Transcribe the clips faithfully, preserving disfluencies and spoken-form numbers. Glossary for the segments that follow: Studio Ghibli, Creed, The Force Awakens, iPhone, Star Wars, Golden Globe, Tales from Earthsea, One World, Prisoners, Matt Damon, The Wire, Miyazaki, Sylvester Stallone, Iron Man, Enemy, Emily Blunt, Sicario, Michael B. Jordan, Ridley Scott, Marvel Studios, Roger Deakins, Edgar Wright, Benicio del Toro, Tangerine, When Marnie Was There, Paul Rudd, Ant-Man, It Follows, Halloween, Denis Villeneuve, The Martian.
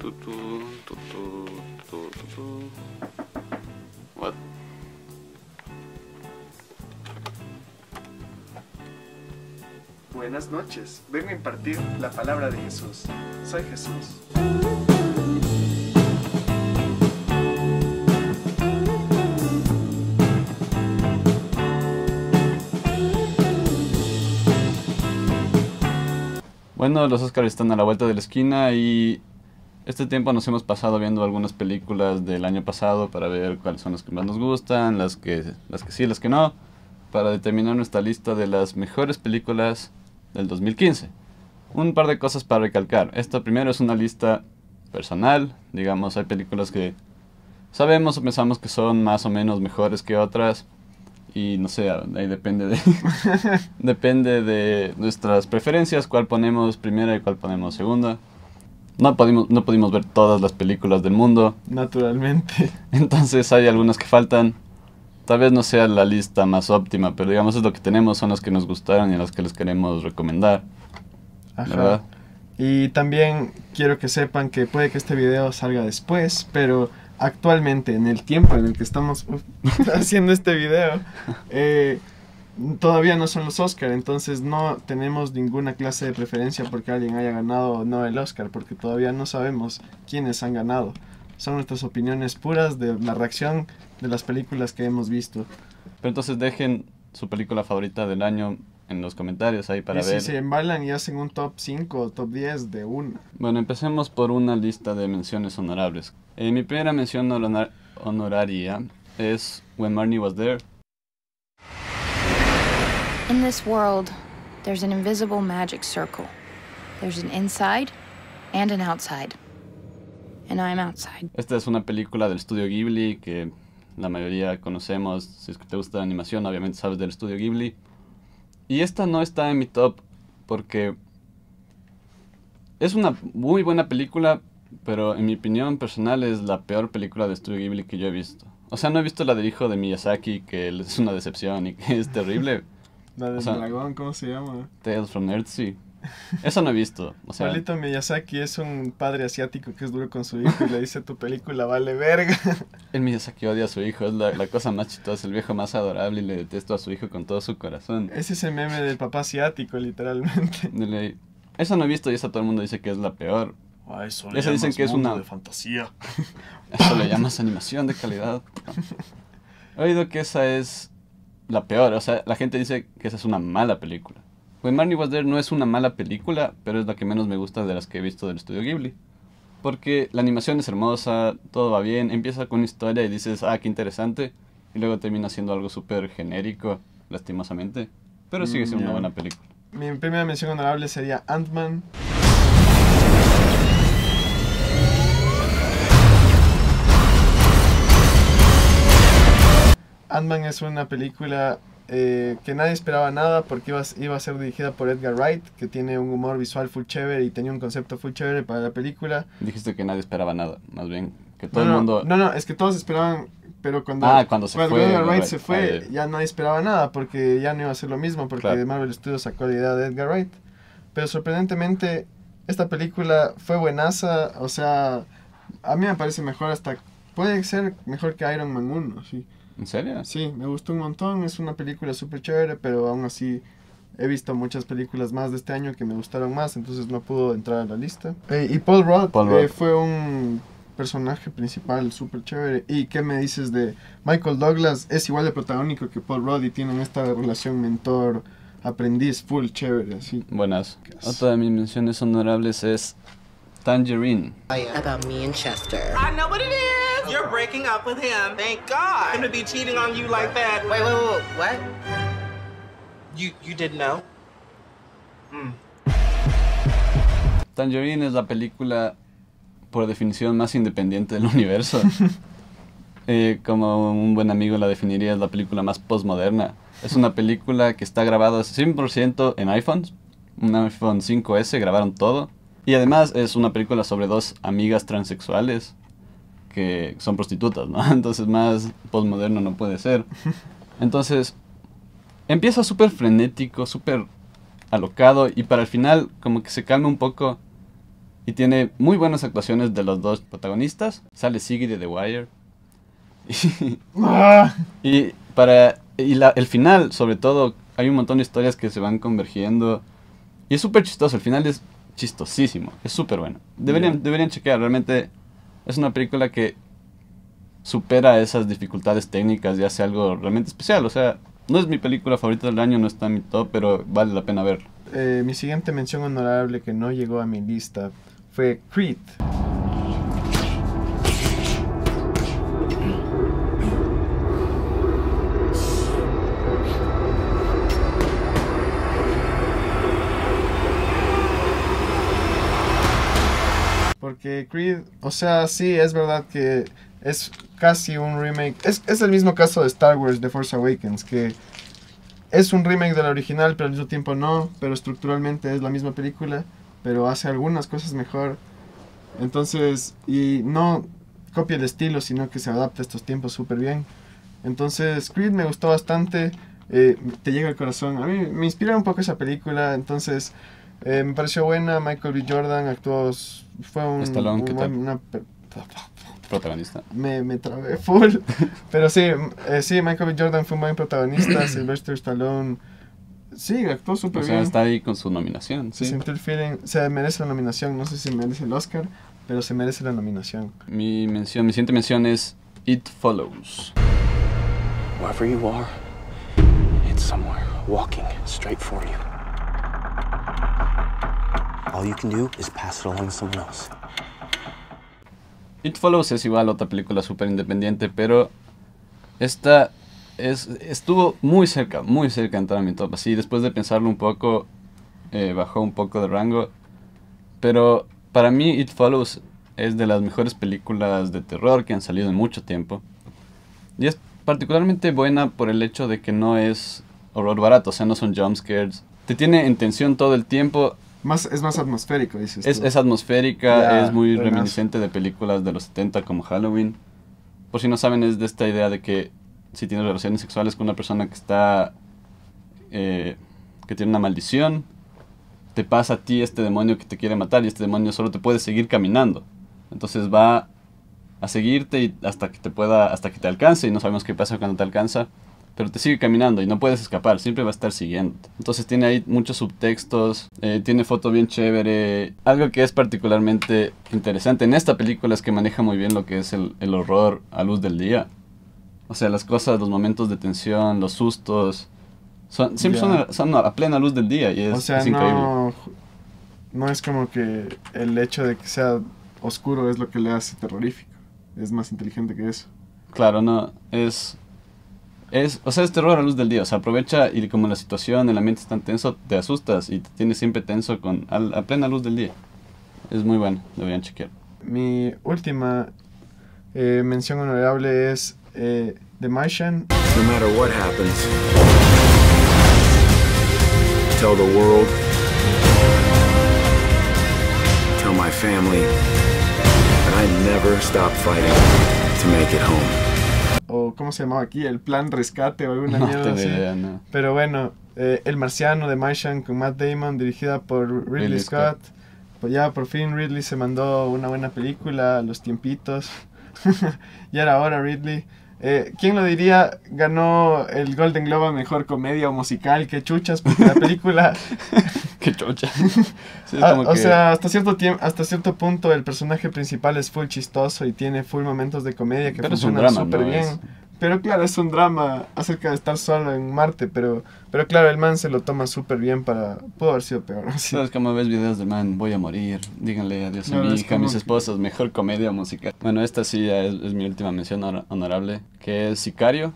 Tu, tu, tu, tu, tu, tu, tu. What? Buenas noches, vengo a impartir la palabra de Jesús. Soy Jesús. Bueno, los Óscar están a la vuelta de la esquina y este tiempo nos hemos pasado viendo algunas películas del año pasado para ver cuáles son las que más nos gustan, las que, las que sí, las que no, para determinar nuestra lista de las mejores películas del dos mil quince. Un par de cosas para recalcar. Esta primero es una lista personal, digamos, hay películas que sabemos o pensamos que son más o menos mejores que otras. Y no sé, ahí depende de depende de nuestras preferencias, cuál ponemos primera y cuál ponemos segunda. No pudimos, no pudimos ver todas las películas del mundo. Naturalmente. Entonces hay algunas que faltan. Tal vez no sea la lista más óptima, pero digamos es lo que tenemos, son las que nos gustaron y las que les queremos recomendar. Ajá. ¿Verdad? Y también quiero que sepan que puede que este video salga después, pero... actualmente, en el tiempo en el que estamos haciendo este video, eh, todavía no son los Óscar, entonces no tenemos ninguna clase de preferencia porque alguien haya ganado o no el Óscar, porque todavía no sabemos quiénes han ganado. Son nuestras opiniones puras de la reacción de las películas que hemos visto. Pero entonces dejen su película favorita del año en los comentarios ahí para y ver. Y si se embalan y hacen un top cinco o top diez de una. Bueno, empecemos por una lista de menciones honorables. Eh, mi primera mención honor honoraria es When Marnie Was There. In this world, there's an invisible magic circle. There's an inside and an outside. And I'm outside. Esta es una película del Studio Ghibli que la mayoría conocemos. Si es que te gusta la animación, obviamente sabes del Studio Ghibli. Y esta no está en mi top porque es una muy buena película, pero en mi opinión personal es la peor película de Studio Ghibli que yo he visto. O sea, no he visto la del hijo de Miyazaki, que es una decepción y que es terrible. La del o sea, dragón, ¿cómo se llama? Tales from Earthsea. Eso no he visto. O sea, Pablito Miyazaki es un padre asiático que es duro con su hijo y le dice, tu película vale verga. El Miyazaki odia a su hijo, es la, la cosa más chistosa, el viejo más adorable, y le detesto a su hijo con todo su corazón. Es ese meme del papá asiático, literalmente. Le, eso no he visto y esa todo el mundo dice que es la peor. A eso le eso dicen que es una de fantasía. Eso le llamas animación de calidad. He oído que esa es la peor. O sea, la gente dice que esa es una mala película. When Marnie Was There no es una mala película, pero es la que menos me gusta de las que he visto del Estudio Ghibli. Porque la animación es hermosa, todo va bien, empieza con una historia y dices, ah, qué interesante. Y luego termina siendo algo súper genérico, lastimosamente. Pero sigue siendo yeah. una buena película. Mi primera mención honorable sería Ant-Man. Ant-Man es una película eh, que nadie esperaba nada porque iba, iba a ser dirigida por Edgar Wright, que tiene un humor visual full chévere y tenía un concepto full chévere para la película. Dijiste que nadie esperaba nada, más bien que todo no, el mundo... No, no, es que todos esperaban, pero cuando, ah, cuando, se cuando fue, Edgar Wright, Wright se fue, ay, ya nadie esperaba nada porque ya no iba a ser lo mismo, porque claro. Marvel Studios sacó la idea de Edgar Wright. Pero sorprendentemente, esta película fue buenaza, o sea, a mí me parece mejor hasta... Puede ser mejor que Iron Man uno, sí. ¿En serio? Sí, me gustó un montón, es una película súper chévere, pero aún así he visto muchas películas más de este año que me gustaron más, entonces no pudo entrar a la lista. Eh, y Paul Rudd, Paul Rudd. Eh, fue un personaje principal súper chévere. ¿Y qué me dices de Michael Douglas? Es igual de protagónico que Paul Rudd y tienen esta relación mentor-aprendiz full chévere, así. Buenas. Otra de mis menciones honorables es Tangerine. About me and Chester. I know what it is. You're breaking up with him. Thank God. Him to be cheating on you like that. Wait, wait, wait, what? You, you didn't know? Mm. Tangerine es la película, por definición, más independiente del universo. eh, como un buen amigo la definiría, es la película más postmoderna. Es una película que está grabada cien por ciento en iPhones. Un iPhone cinco ese, grabaron todo. Y además es una película sobre dos amigas transexuales que son prostitutas, ¿no? Entonces más postmoderno no puede ser. Entonces empieza súper frenético, súper alocado, y para el final como que se calma un poco y tiene muy buenas actuaciones de los dos protagonistas. Sale Siggy de The Wire. Y, y para y la, el final, sobre todo, hay un montón de historias que se van convergiendo. Y es súper chistoso, el final es chistosísimo, es súper bueno. Deberían, yeah. deberían chequear, realmente es una película que supera esas dificultades técnicas y hace algo realmente especial. O sea, no es mi película favorita del año, no está en mi top, pero vale la pena verla. Eh, mi siguiente mención honorable que no llegó a mi lista fue Creed. Porque Creed, o sea, sí, es verdad que es casi un remake. Es, es el mismo caso de Star Wars, The Force Awakens, que es un remake de la original, pero al mismo tiempo no. Pero estructuralmente es la misma película, pero hace algunas cosas mejor. Entonces, y no copia el estilo, sino que se adapta a estos tiempos súper bien. Entonces, Creed me gustó bastante, eh, te llega al corazón. A mí me inspira un poco esa película, entonces... Eh, me pareció buena. Michael B. Jordan actuó, fue un... Stallone, un ¿qué tal? Una, protagonista. Me, me trabé full. Pero sí, eh, sí, Michael B. Jordan fue un buen protagonista. Sylvester Stallone, sí, actuó súper bien. O sea, está ahí con su nominación, sí. Sentir feeling, se merece la nominación, no sé si merece el Oscar, pero se merece la nominación. Mi mención, mi siguiente mención es It Follows. Wherever you are, it's somewhere walking straight for you. All you can do is pass it along to someone else. It Follows es igual otra película súper independiente, pero esta es, estuvo muy cerca, muy cerca de entrar a mi top. Así, después de pensarlo un poco, eh, bajó un poco de rango. Pero para mí It Follows es de las mejores películas de terror que han salido en mucho tiempo. Y es particularmente buena por el hecho de que no es horror barato, o sea, no son jumpscares. Te tiene en tensión todo el tiempo. Más, es más atmosférico, dices tú. Es, es atmosférica, yeah, es muy reminiscente de películas de los setenta como Halloween. Por si no saben, es de esta idea de que si tienes relaciones sexuales con una persona que está... Eh, que tiene una maldición, te pasa a ti este demonio que te quiere matar, y este demonio solo te puede seguir caminando. Entonces va a seguirte y hasta que te pueda, hasta que te alcance, y no sabemos qué pasa cuando te alcanza. Pero te sigue caminando y no puedes escapar, siempre va a estar siguiendo. Entonces tiene ahí muchos subtextos, eh, tiene foto bien chévere. Algo que es particularmente interesante en esta película es que maneja muy bien lo que es el, el horror a luz del día. O sea, las cosas, los momentos de tensión, los sustos, son, siempre yeah. son, son a plena luz del día y es, o sea, es increíble. No, no es como que el hecho de que sea oscuro es lo que le hace terrorífico, es más inteligente que eso. Claro, no, es... Es, o sea, es terror a luz del día, o sea, aprovecha y como la situación, el ambiente es tan tenso, te asustas y te tienes siempre tenso con, a, a plena luz del día. Es muy bueno, deberían chequear. Mi última eh, mención honorable es eh, The Martian. No matter what happens, tell the world, tell my family, and I never stop fighting to make it home. O cómo se llamaba aquí, el plan rescate o alguna no, mierda así. Idea, no. Pero bueno, eh, El Marciano, de Martian, con Matt Damon, dirigida por Ridley, Ridley Scott. Scott. Pues ya por fin Ridley se mandó una buena película a los tiempitos. Ya era hora, Ridley. Eh, ¿Quién lo diría? Ganó el Golden Globe a mejor comedia o musical. ¡Qué chuchas! Porque la película... ¡Qué chuchas! Sí, ah, o que... sea, hasta cierto, hasta cierto punto el personaje principal es full chistoso y tiene full momentos de comedia que pero funcionan súper bien. Es... Pero claro, es un drama acerca de estar solo en Marte, pero, pero claro, el man se lo toma súper bien para... Pudo haber sido peor. ¿Sí? ¿Sabes cómo ves videos de man? Voy a morir, díganle adiós no, a mi hija, a mis esposas, que... mejor comedia musical. Bueno, esta sí es, es mi última mención honorable, que es Sicario.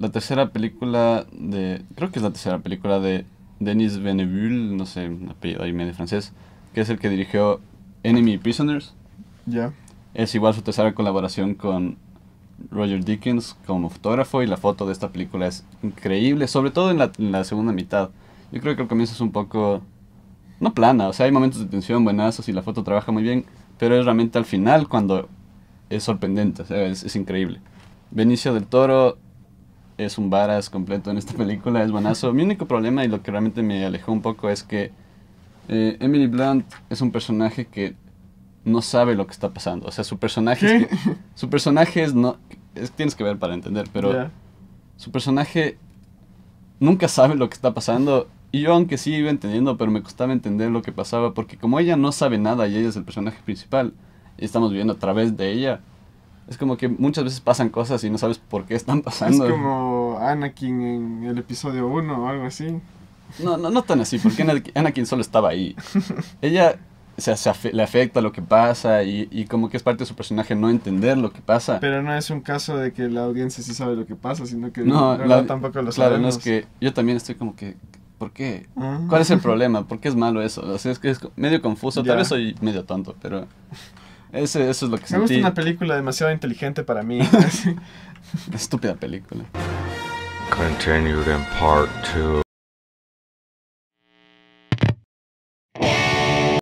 La tercera película de... Creo que es la tercera película de Denis Villeneuve, no sé, apellido ahí medio francés, que es el que dirigió Enemy y Prisoners. Ya. Yeah. Es igual su tercera colaboración con Roger Deakins como fotógrafo, y la foto de esta película es increíble, sobre todo en la, en la segunda mitad. Yo creo que el comienzo es un poco... No plana, o sea, hay momentos de tensión, buenazos, y la foto trabaja muy bien, pero es realmente al final cuando es sorprendente, o sea, es, es increíble. Benicio del Toro es un varas completo en esta película, es buenazo. Mi único problema y lo que realmente me alejó un poco es que eh, Emily Blunt es un personaje que no sabe lo que está pasando. O sea, su personaje es que, su personaje es no... Es, tienes que ver para entender, pero yeah. su personaje nunca sabe lo que está pasando. Y yo, aunque sí iba entendiendo, pero me costaba entender lo que pasaba, porque como ella no sabe nada y ella es el personaje principal, y estamos viviendo a través de ella, es como que muchas veces pasan cosas y no sabes por qué están pasando. Es como Anakin en el episodio uno o algo así. No, no, no tan así, porque Anakin solo estaba ahí. Ella se, se afe, le afecta lo que pasa y, y como que es parte de su personaje no entender lo que pasa. Pero no es un caso de que la audiencia sí sabe lo que pasa, sino que no, la, no tampoco lo sabe. Claro, no es que yo también estoy como que... ¿Por qué? ¿Cuál es el problema? ¿Por qué es malo eso? O sea, es que es medio confuso. Tal ya. vez soy medio tonto, pero ese, eso es lo que Me sentí. Me gusta una película demasiado inteligente para mí. Estúpida película. Continued in part two.